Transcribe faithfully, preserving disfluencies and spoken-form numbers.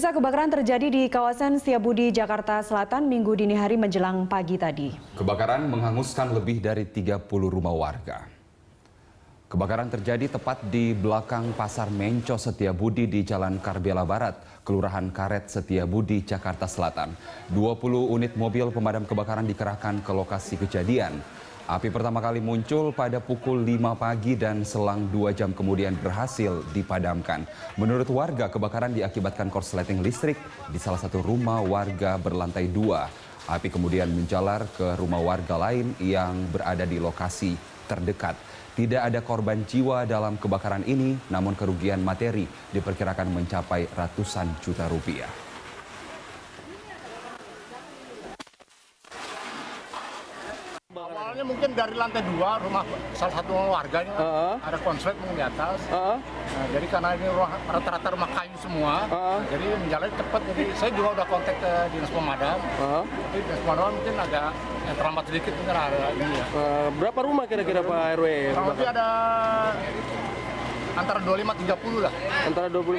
Pemirsa, kebakaran terjadi di kawasan Setiabudi, Jakarta Selatan minggu dini hari menjelang pagi tadi. Kebakaran menghanguskan lebih dari tiga puluh rumah warga. Kebakaran terjadi tepat di belakang Pasar Menco Setiabudi di Jalan Karbela Barat, Kelurahan Karet Setiabudi, Jakarta Selatan. dua puluh unit mobil pemadam kebakaran dikerahkan ke lokasi kejadian. Api pertama kali muncul pada pukul lima pagi dan selang dua jam kemudian berhasil dipadamkan. Menurut warga, kebakaran diakibatkan korsleting listrik di salah satu rumah warga berlantai dua. Api kemudian menjalar ke rumah warga lain yang berada di lokasi terdekat. Tidak ada korban jiwa dalam kebakaran ini, namun kerugian materi diperkirakan mencapai ratusan juta rupiah. Awalnya mungkin dari lantai dua rumah salah satu warganya, uh-huh. ada konslet di atas. Uh-huh. Nah, jadi karena ini rata-rata rumah kayu semua, uh-huh. jadi menjalan cepat. Jadi saya juga udah kontak ke dinas pemadam, uh-huh. tapi dinas pemadam mungkin agak yang terlambat sedikit mungkin ada ini ya. Uh, berapa rumah kira-kira Pak R W? Kurang lebih ada antara dua puluh lima sampai tiga puluh lah. Antara dua puluh lima.